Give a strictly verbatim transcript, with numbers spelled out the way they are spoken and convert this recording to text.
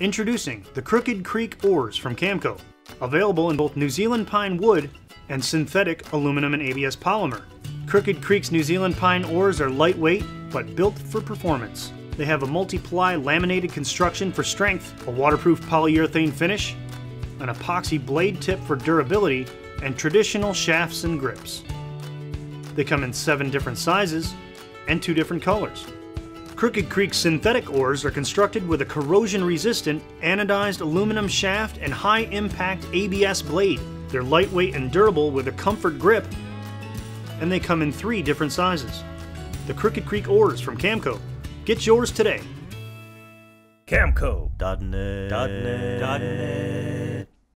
Introducing the Crooked Creek Oars from Camco, available in both New Zealand pine wood and synthetic aluminum and A B S polymer. Crooked Creek's New Zealand pine oars are lightweight but built for performance. They have a multi-ply laminated construction for strength, a waterproof polyurethane finish, an epoxy blade tip for durability, and traditional shafts and grips. They come in seven different sizes and two different colors. Crooked Creek's synthetic oars are constructed with a corrosion-resistant, anodized aluminum shaft and high-impact A B S blade. They're lightweight and durable with a comfort grip, and they come in three different sizes. The Crooked Creek Oars from Camco. Get yours today. Camco dot net.